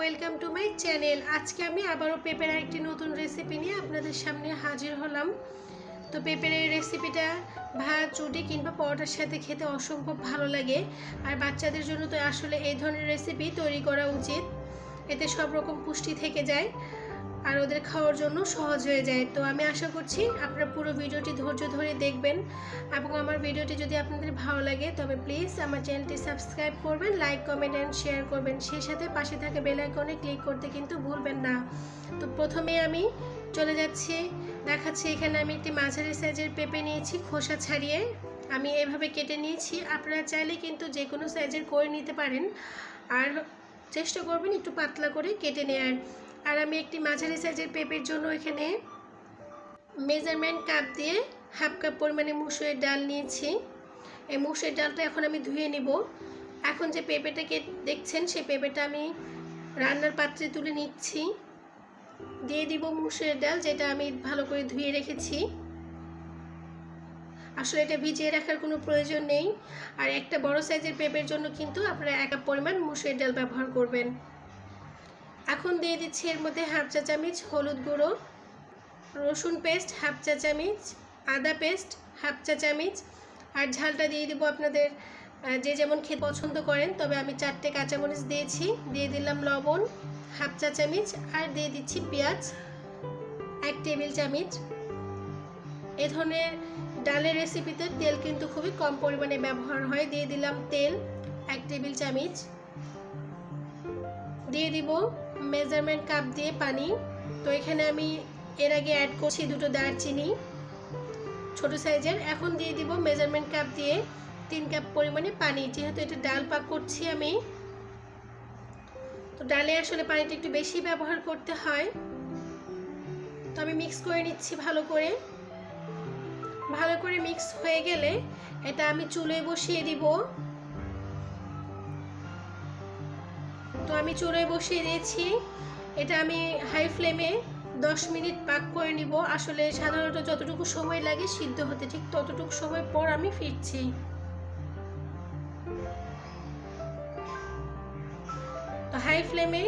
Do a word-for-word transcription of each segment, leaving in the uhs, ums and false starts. Welcome to my channel. आज के आमी आबारो पेपर एक नतून रेसिपी निये आपनादेर सामने हाजिर हलाम। तो पेपरेर रेसिपिटा भात चुटी किंबा परोटार साथे खेते असम्भव भालो लागे और बाच्चादेर जोन्नो तो आसले एई धरनेर रेसिपि तैरी करा उचित। एते सब रकम पुष्टि थेके जाय और ओদের খাওয়ার জন্য সহজ হয়ে যায়। তো আমি আশা করছি আপনারা পুরো ভিডিওটি ধৈর্য ধরে দেখবেন এবং আমার ভিডিওটি যদি আপনাদের ভালো লাগে তবে প্লিজ আমার চ্যানেলটি সাবস্ক্রাইব করবেন, লাইক কমেন্ট এন্ড শেয়ার করবেন, সেই সাথে পাশে থাকা বেল আইকনে ক্লিক করতে কিন্তু ভুলবেন না। তো প্রথমে আমি চলে যাচ্ছি দেখাচ্ছি এখানে আমি একটি মাঝারি সাইজের পেঁপে নিয়েছি, খোসা ছাড়িয়ে আমি এইভাবে কেটে নিয়েছি। আপনারা চাইলে কিন্তু যে কোনো সাইজের করে নিতে পারেন আর চেষ্টা করবেন একটু পাতলা করে কেটে নেয়ার। और आमी एक माझारी साइजेर पेपर जोनो एखाने मेजारमेंट कप दिए हाफ कप परिमाणे मुसुरेर डाल नियेछि। एई मुसुरेर डालटा एखोन आमी धुए निब। एखोन जे पेपरटाके देखछेन सेई पेपरटा आमी रान्नार पात्रे तुले निच्छि। दिए दिब मुसुरेर डाल जेटा आमी भालो करे धुए रेखेछि। आसले एटा भिजिये राखार कोनो प्रयोजन नेई। और एकटा बड़ो साइजेर पेपर जोनो किन्तु आपनारा एक कप परिमाण मुसुरेर डाल व्यवहार करबेन। এখন দিয়ে দিচ্ছি এর মধ্যে হাফ চা চামচ হলুদ গুঁড়ো, রসুন পেস্ট হাফ চা চামচ, আদা পেস্ট হাফ চা চামচ। আর ঝালটা দিয়ে দিব আপনাদের যে যেমন খেতে পছন্দ করেন। তবে আমি চারটে কাঁচামরিচ দিয়েছি। দিয়ে দিলাম লবণ হাফ চা চামচ আর দিয়ে দিচ্ছি পেঁয়াজ এক টেবিল চামচ। এই ধরনের ডালের রেসিপিতে তেল কিন্তু খুবই কম পরিমাণে ব্যবহার হয়। দিয়ে দিলাম তেল এক টেবিল চামচ। দিয়ে দিব मेजारमेंट कप दिए पानी। तो एखाने आमी एर आगे ऐड करছি দুটো দারচিনি ছোট সাইজের। এখন দিয়ে দিব मेजारमेंट कप दिए तीन कप পরিমাণে পানি। যেহেতু এটা ডাল পাক করছি আমি তো ডালে আসলে পানিটা একটু বেশি ব্যবহার করতে হয়। তো আমি মিক্স করে নিচ্ছি ভালো করে। ভালো করে মিক্স হয়ে গেলে এটা আমি চুলায় বসিয়ে দিব। तो आमी चूड़े बसिए दिएছি। এটা আমি হাই ফ্লেমে दस मिनट পাক করে নিব। আসলে সাধারণত যতটুকু সময় লাগে সিদ্ধ হতে ঠিক ততটুকু সময় পর আমি ফিরছি। তো হাই ফ্লেমে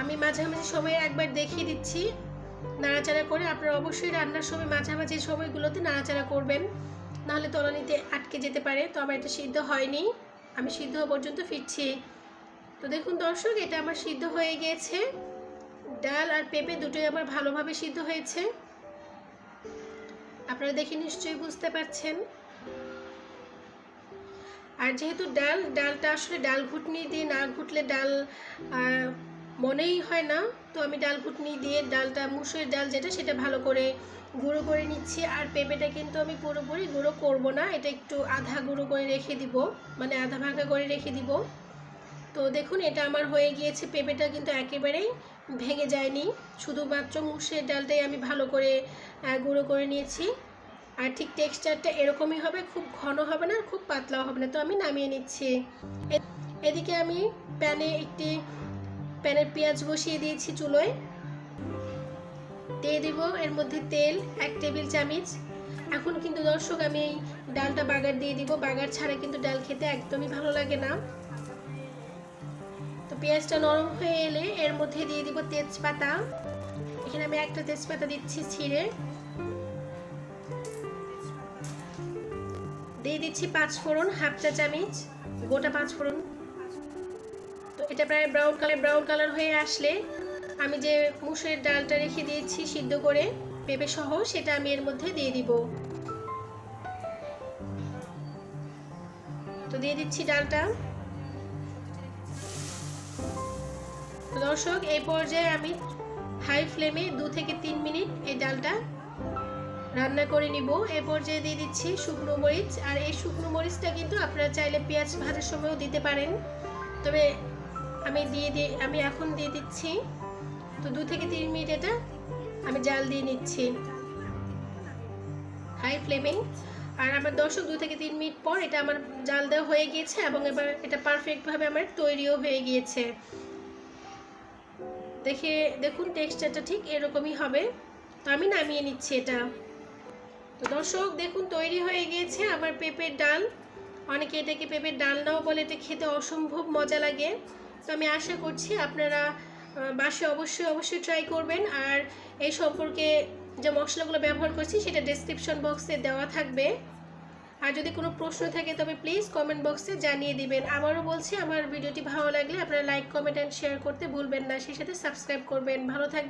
আমি মাঝামাঝি সময়ে একবার দেখিয়ে দিচ্ছি নাড়াচাড়া করে। আপনারা অবশ্যই রান্নার সময় মাঝামাঝি সময়গুলোতে নাড়াচাড়া করবেন, নাহলে তলানিতে আটকে যেতে পারে। তো আমার এটা সিদ্ধ হয়নি, আমি সিদ্ধ হওয়া পর্যন্ত ফিরছি। तो देखुन दर्शक एटा आमार सिद्ध होये गेछे। डाल और पेपे दुटोई आमार भालोभाबे सिद्ध होयेछे। आपनारा देखे निश्चयई बुझते पारछेन। और जेहेतु डाल डालटा आसले डाल घुटनी दिए ना घुटले डाल मनेई हय ना। तो आमी डाल घुटनी दिए डालटा मुसुरेर डाल जेटा सेटा भालो करे गुँड़ो करे निच्छि। और पेपेटा किन्तु आमी पुरोपुरी गुँड़ो करबो ना, एटा एकटु आधा गुँड़ो करे रेखे दिब, माने आधा भागा करे रेखे दिब। तो देखुन एटा आमार होये गियेछे। पेपेटा किन्तु एकेबारेई भेंगे जायनि, शुधुमात्र मुसेर डालटाई आमी भालो करे गुँड़ो करे नियेछि। आर ठीक टेक्सचारटा एरकमई होबे, खूब घन होबे ना खूब पातलाओ होबे ना। तो आमी नामिये निच्छि। एदिके आमी प्याने एकटी प्यानेर पेंयाज बसिये दियेछि चुलोय। दिये देब एर मध्ये तेल एक टेबिल चामच। এখন কিন্তু দর্শক আমি এই ডালটা বাগার দিয়ে দিব। বাগার ছাড়া কিন্তু ডাল খেতে একদমই ভালো লাগে না। পেঁয়াজটা নরম হয়ে এলে এর মধ্যে দিয়ে দিব তেজপাতা। এখানে আমি একটা তেজপাতা দিচ্ছি ছিঁড়ে। দিয়ে দিচ্ছি পাঁচ ফোড়ন হাফ চা চামচ, গোটা পাঁচ ফোড়ন। তো এটা প্রায় ব্রাউন কালার ব্রাউন কালার হয়ে আসলে আমি যে মুসুরের ডালটা রেখে দিয়েছি সিদ্ধ করে পেঁপে সহ সেটা আমি এর মধ্যে দিয়ে দিব। তো দিয়ে দিচ্ছি ডালটা। दर्शक ए पर्याये हाई फ्लेमे दो थेके तीन मिनट ए डालटा रान्ना करे निब। ए पर्याये दिए दिच्छी शुकनो मरीच। और ए शुकनो मरीचटा किन्तु आपनारा चाइले पेंयाज भाजार समयও दिते पारेन। तबे आमी दिए दिए आमी एखन दिए दिच्छी। तो दो थेके तीन मिनट एटा आमी जाल दिए निच्छी हाई फ्लेमे। और आमार दर्शक दो थेके तीन मिनट पर एटा आमार जाल देওয়া হয়ে গিয়েছে এবং এবার এটা পারফেক্ট ভাবে আমার তৈরিও হয়ে গিয়েছে। देखे देखुन टेक्सचारटा ठीक एरकमई होबे। तो आमी नामिये निच्छि एटा। तो दर्शक देखुन तैरि हये गेछे आमार पेपेर डाल। अनेके एटाके पेपेर डाल नाओ बले, एटा खेते असम्भव मजा लागे। तो आमी आशा करछि आपनारा বাসে অবশ্যই অবশ্যই ট্রাই করবেন। আর এই সম্পর্কে যে মশলাগুলো ব্যবহার করছি সেটা ডেসক্রিপশন বক্সে দেওয়া থাকবে। আর যদি কোনো প্রশ্ন থাকে তবে প্লিজ কমেন্ট বক্সে জানিয়ে দিবেন। আবারও বলছি, আমার ভিডিওটি ভালো লাগলে আপনারা লাইক, কমেন্ট অ্যান্ড শেয়ার করতে ভুলবেন না, সেই সাথে সাবস্ক্রাইব করবেন। ভালো থাকবেন।